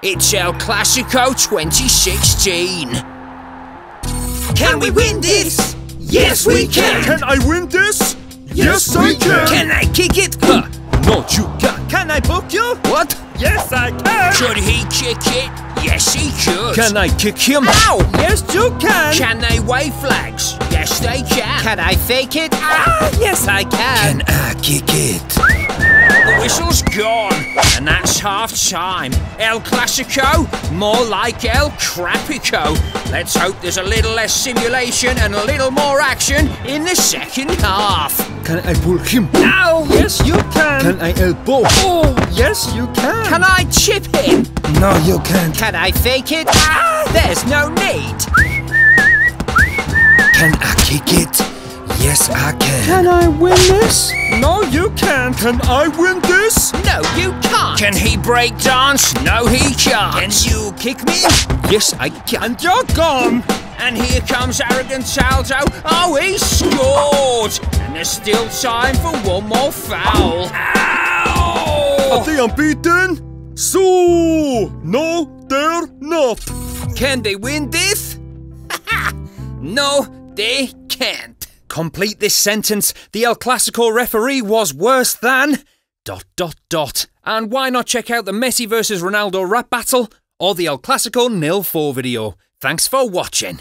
It's El Clasico 2016. Can we win this? Yes, we can! Can I win this? Yes, I can! Can I kick it? Huh. No, you can't. Can I book you? What? Yes, I can! Could he kick it? Yes, he could! Can I kick him? Ow! Yes, you can! Can they wave flags? Yes, they can! Can I fake it? Ah, yes, I can! Can I kick it? The whistle's gone, and that's half-time. El Clasico? More like El Crapico. Let's hope there's a little less simulation and a little more action in the second half. Can I pull him? No! Yes, you can! Can I elbow? Oh! Yes, you can! Can I chip him? No, you can't! Can I fake it? Ah! There's no need! Can I kick it? Yes, I can! Can I win this? No, you can't! Can I win this? No, you can't! Can he break dance? No, he can't! Can you kick me? Yes, I can! And you're gone! And here comes Arrogant Salto. Oh, he scored! And there's still time for one more foul. Ow! Are they unbeaten? So, no, they're not. Can they win this? No, they can't. Complete this sentence. The El Clasico referee was worse than... ... And why not check out the Messi vs Ronaldo rap battle or the El Clasico 0-4 video? Thanks for watching.